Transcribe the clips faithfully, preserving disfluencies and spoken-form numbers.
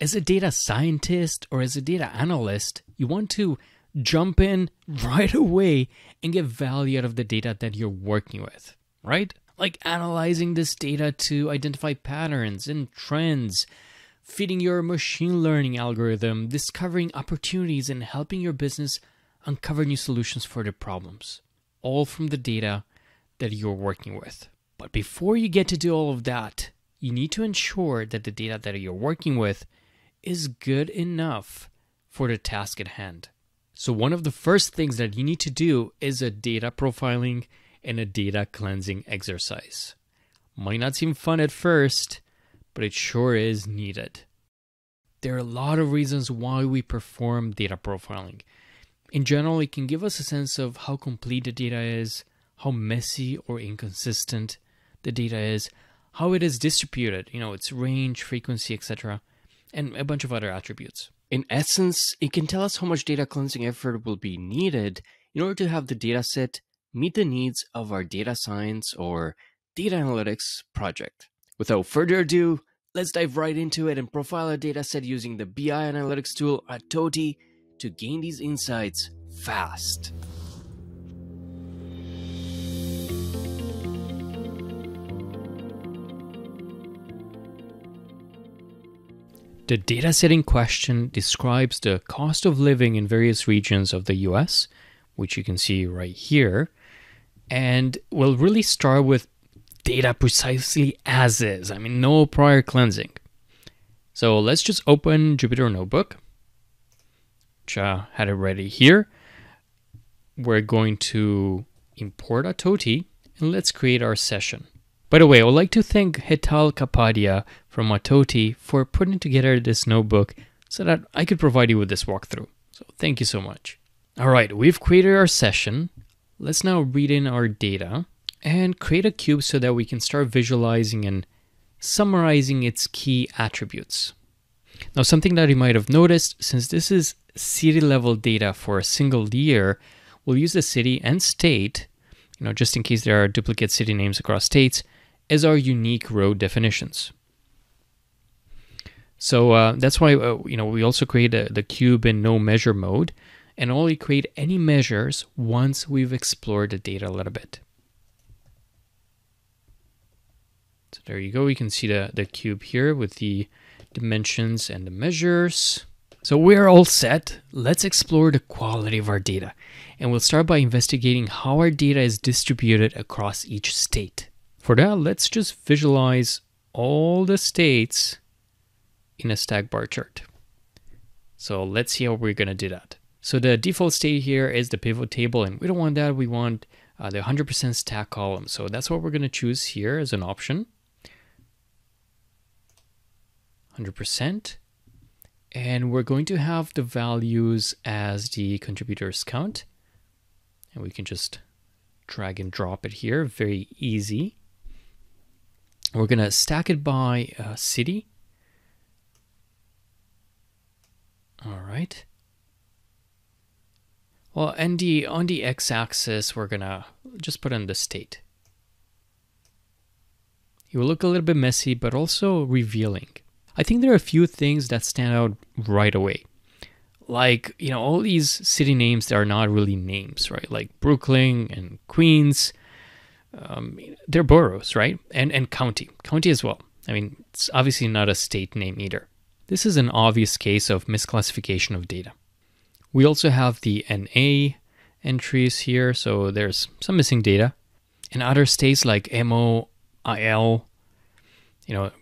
as a data scientist or as a data analyst, you want to jump in right away and get value out of the data that you're working with, right? Like analyzing this data to identify patterns and trends, feeding your machine learning algorithm, discovering opportunities, and helping your business uncover new solutions for their problems, all from the data that you're working with. But before you get to do all of that, you need to ensure that the data that you're working with is good enough for the task at hand. So one of the first things that you need to do is a data profiling and a data cleansing exercise. Might not seem fun at first, but it sure is needed. There are a lot of reasons why we perform data profiling. In general, it can give us a sense of how complete the data is, how messy or inconsistent the data is, how it is distributed, you know, its range, frequency, et cetera, and a bunch of other attributes. In essence, it can tell us how much data cleansing effort will be needed in order to have the data set meet the needs of our data science or data analytics project. Without further ado, let's dive right into it and profile our data set using the B I analytics tool atoti to gain these insights fast. The dataset in question describes the cost of living in various regions of the U S, which you can see right here, and we'll really start with data precisely as is. I mean, no prior cleansing. So let's just open Jupyter Notebook, which I had it ready here. We're going to import atoti, and let's create our session. By the way, I would like to thank Hetal Kapadia from atoti for putting together this notebook so that I could provide you with this walkthrough. So thank you so much. All right, we've created our session. Let's now read in our data and create a cube so that we can start visualizing and summarizing its key attributes. Now, something that you might have noticed, since this is city level data for a single year, we'll use the city and state, you know, just in case there are duplicate city names across states, as our unique row definitions. So uh, that's why uh, you know, we also create a, the cube in no measure mode and only create any measures once we've explored the data a little bit. So there you go, you can see the, the cube here with the dimensions and the measures. So we're all set. Let's explore the quality of our data. And we'll start by investigating how our data is distributed across each state. For that, let's just visualize all the states in a stack bar chart. So let's see how we're going to do that. So the default state here is the pivot table, and we don't want that. We want uh, the one hundred percent stack column. So that's what we're going to choose here as an option. one hundred percent. And we're going to have the values as the contributors count. And we can just drag and drop it here. Very easy. We're going to stack it by uh, city. All right. Well, and the, on the x-axis, we're going to just put in the state. It will look a little bit messy, but also revealing. I think there are a few things that stand out right away. Like, you know, all these city names that are not really names, right? Like Brooklyn and Queens, um, they're boroughs, right? And, and county, county as well. I mean, it's obviously not a state name either. This is an obvious case of misclassification of data. We also have the N A entries here. So there's some missing data. And other states like M O, I L, you know,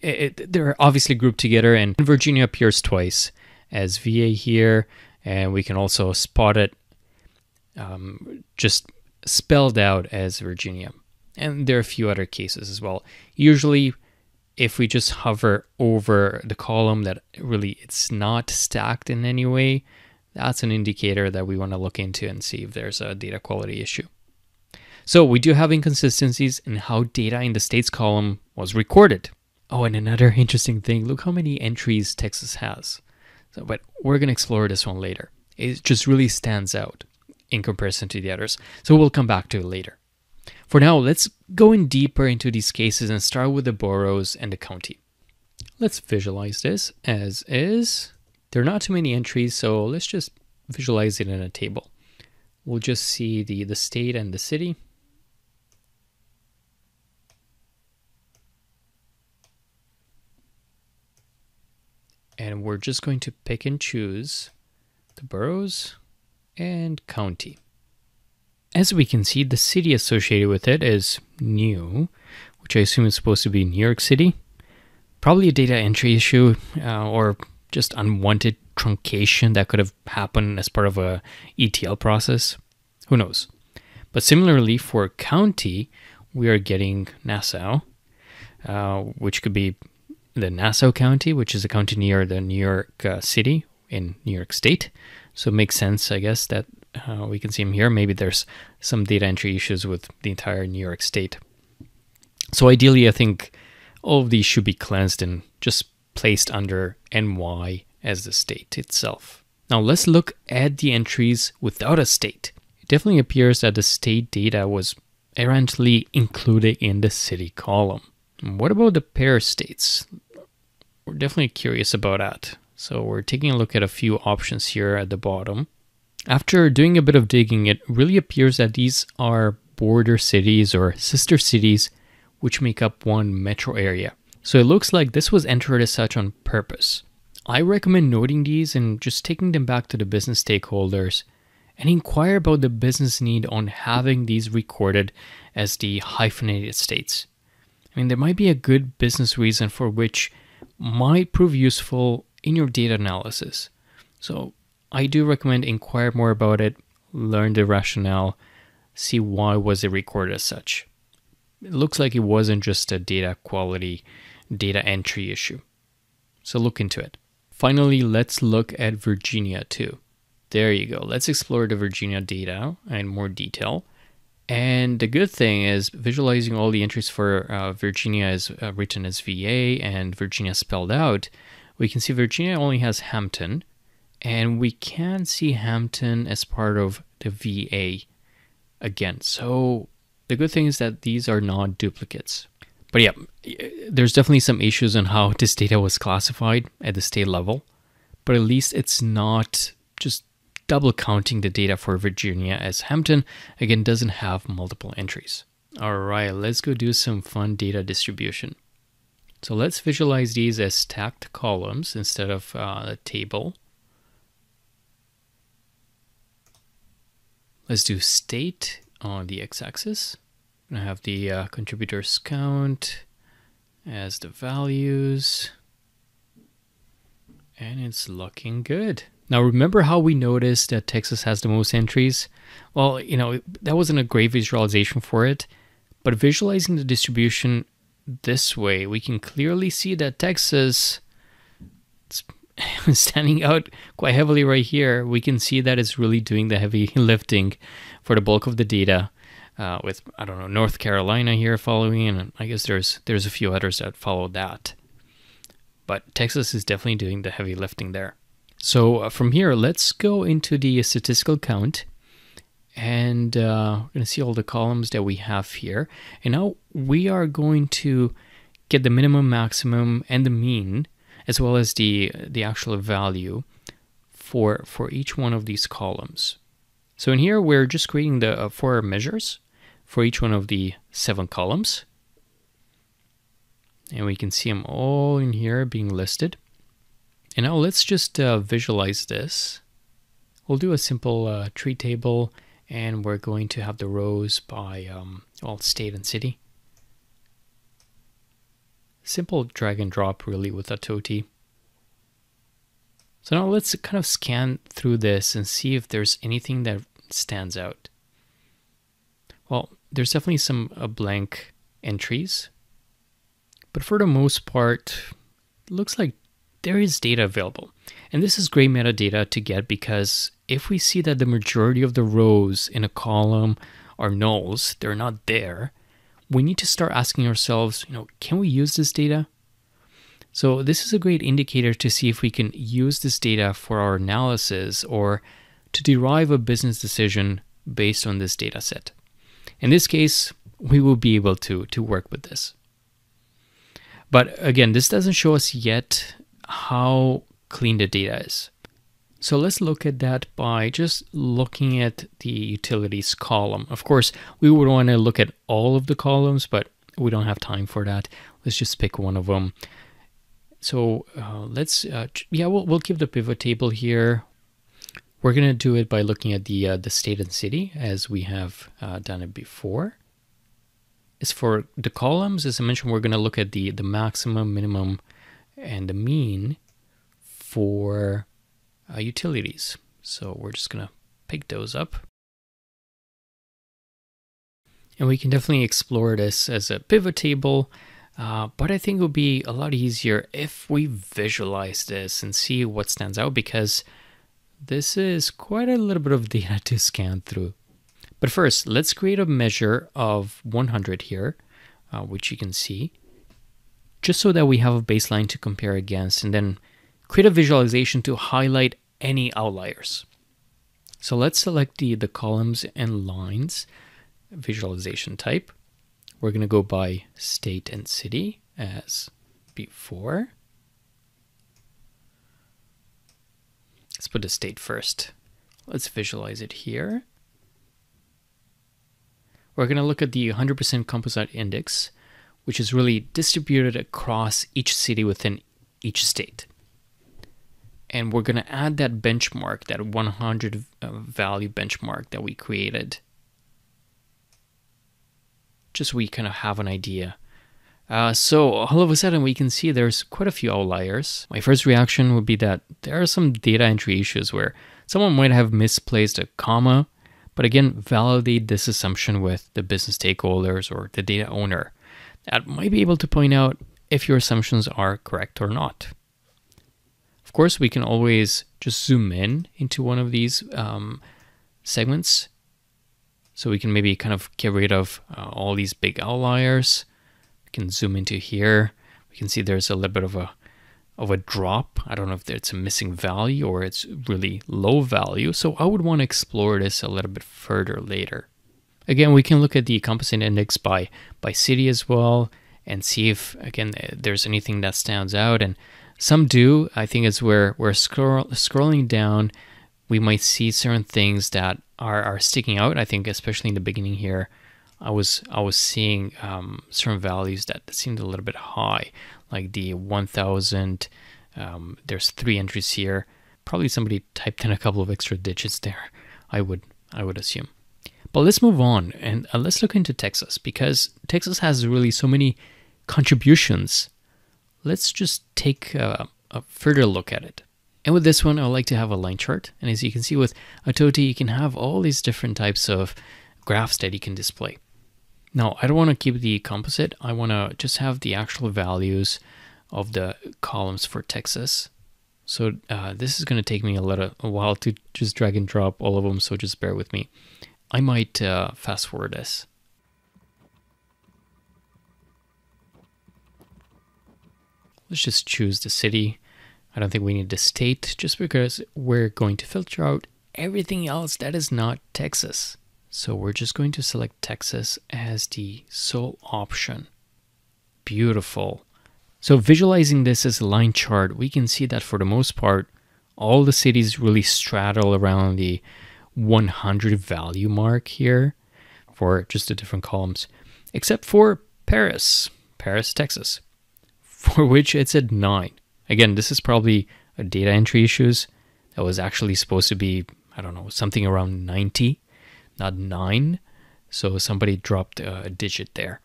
It, they're obviously grouped together, and Virginia appears twice as V A here, and we can also spot it um, just spelled out as Virginia. And there are a few other cases as well. Usually, if we just hover over the column that really it's not stacked in any way, that's an indicator that we want to look into and see if there's a data quality issue. So we do have inconsistencies in how data in the states column was recorded. Oh, and another interesting thing, look how many entries Texas has. So, but we're going to explore this one later. It just really stands out in comparison to the others. So we'll come back to it later. For now, let's go in deeper into these cases and start with the boroughs and the county. Let's visualize this as is. There are not too many entries, so let's just visualize it in a table. We'll just see the, the state and the city. And we're just going to pick and choose the boroughs and county. As we can see, the city associated with it is new, which I assume is supposed to be New York City. Probably a data entry issue uh, or just unwanted truncation that could have happened as part of a E T L process. Who knows? But similarly for county, we are getting Nassau, uh, which could be the Nassau County, which is a county near the New York uh, City in New York State. So it makes sense, I guess, that uh, we can see him here. Maybe there's some data entry issues with the entire New York State. So ideally, I think all of these should be cleansed and just placed under N Y as the state itself. Now let's look at the entries without a state. It definitely appears that the state data was errantly included in the city column. And what about the pair states? We're definitely curious about that. So we're taking a look at a few options here at the bottom. After doing a bit of digging, it really appears that these are border cities or sister cities which make up one metro area. So it looks like this was entered as such on purpose. I recommend noting these and just taking them back to the business stakeholders and inquire about the business need on having these recorded as the hyphenated states. I mean, there might be a good business reason for which might prove useful in your data analysis. So I do recommend inquire more about it, learn the rationale, see why was it recorded as such. It looks like it wasn't just a data quality, data entry issue. So look into it. Finally, let's look at Virginia too. There you go. Let's explore the Virginia data in more detail. And the good thing is visualizing all the entries for uh, Virginia is uh, written as V A and Virginia spelled out. We can see Virginia only has Hampton, and we can see Hampton as part of the V A again. So the good thing is that these are not duplicates. But yeah, there's definitely some issues on how this data was classified at the state level, but at least it's not just double counting the data for Virginia, as Hampton, again, doesn't have multiple entries. All right, let's go do some fun data distribution. So let's visualize these as stacked columns instead of uh, a table. Let's do state on the x-axis. I have the uh, contributors count as the values, and it's looking good. Now, remember how we noticed that Texas has the most entries? Well, you know, that wasn't a great visualization for it, but visualizing the distribution this way, we can clearly see that Texas is standing out quite heavily right here. We can see that it's really doing the heavy lifting for the bulk of the data uh, with, I don't know, North Carolina here following, and I guess there's, there's a few others that follow that. But Texas is definitely doing the heavy lifting there. So uh, from here, let's go into the statistical count, and uh, we're going to see all the columns that we have here. And now we are going to get the minimum, maximum, and the mean, as well as the the actual value for for each one of these columns. So in here, we're just creating the uh, four measures for each one of the seven columns, and we can see them all in here being listed. And now let's just uh, visualize this. We'll do a simple uh, tree table, and we're going to have the rows by um, well, state and city. Simple drag and drop really with atoti. So now let's kind of scan through this and see if there's anything that stands out. Well, there's definitely some uh, blank entries, but for the most part, it looks like there is data available. And this is great metadata to get, because if we see that the majority of the rows in a column are nulls, they're not there, we need to start asking ourselves, you know, can we use this data? So this is a great indicator to see if we can use this data for our analysis or to derive a business decision based on this data set. In this case, we will be able to, to work with this. But again, this doesn't show us yet how clean the data is. So let's look at that by just looking at the utilities column. Of course, we would want to look at all of the columns, but we don't have time for that. Let's just pick one of them. So uh, let's, uh, yeah, we'll, we'll keep the pivot table here. We're going to do it by looking at the, uh, the state and city as we have uh, done it before. As for the columns, as I mentioned, we're going to look at the, the maximum, minimum, and the mean for Uh, utilities. So we're just going to pick those up. And we can definitely explore this as a pivot table, uh, but I think it would be a lot easier if we visualize this and see what stands out, because this is quite a little bit of data to scan through. But first, let's create a measure of one hundred here, uh, which you can see, just so that we have a baseline to compare against, and then create a visualization to highlight any outliers. So let's select the, the columns and lines visualization type. We're going to go by state and city as before. Let's put the state first. Let's visualize it here. We're going to look at the one hundred percent composite index, which is really distributed across each city within each state. And we're going to add that benchmark, that one hundred value benchmark that we created, just so we kind of have an idea. Uh, so all of a sudden we can see there's quite a few outliers. My first reaction would be that there are some data entry issues where someone might have misplaced a comma, but again, validate this assumption with the business stakeholders or the data owner that might be able to point out if your assumptions are correct or not. Of course, we can always just zoom in into one of these um, segments, so we can maybe kind of get rid of uh, all these big outliers. We can zoom into here. We can see there's a little bit of a of a drop. I don't know if it's a missing value or it's really low value. So I would want to explore this a little bit further later. Again, we can look at the composite index by by city as well and see if again there's anything that stands out. And some do. I think as we're, we're scroll, scrolling down, we might see certain things that are, are sticking out. I think especially in the beginning here, I was I was seeing um, certain values that seemed a little bit high, like the one thousand. Um, there's three entries here. Probably somebody typed in a couple of extra digits there, I would, I would assume. But let's move on and uh, let's look into Texas, because Texas has really so many contributions. Let's just take a, a further look at it. And with this one, I like to have a line chart. And as you can see with Atoti, you can have all these different types of graphs that you can display. Now, I don't want to keep the composite. I want to just have the actual values of the columns for Texas. So uh, this is going to take me a little a while to just drag and drop all of them. So just bear with me. I might uh, fast forward this. Let's just choose the city. I don't think we need the state, just because we're going to filter out everything else that is not Texas. So we're just going to select Texas as the sole option. Beautiful. So visualizing this as a line chart, we can see that for the most part, all the cities really straddle around the one hundred value mark here for just the different columns, except for Paris, Paris, Texas, for which it's at nine. Again, this is probably a data entry issues. That was actually supposed to be, I don't know, something around ninety, not nine. So somebody dropped a digit there.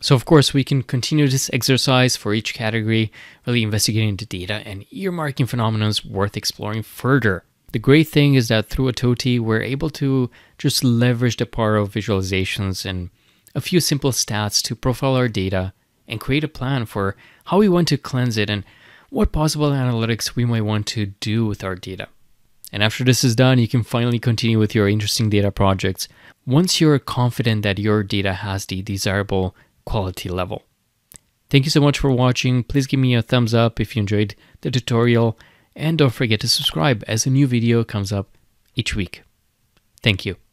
So of course we can continue this exercise for each category, really investigating the data and earmarking phenomena worth exploring further. The great thing is that through Atoti, we're able to just leverage the power of visualizations and a few simple stats to profile our data and create a plan for how we want to cleanse it and what possible analytics we might want to do with our data. And after this is done, you can finally continue with your interesting data projects once you're confident that your data has the desirable quality level. Thank you so much for watching. Please give me a thumbs up if you enjoyed the tutorial, and don't forget to subscribe as a new video comes up each week. Thank you.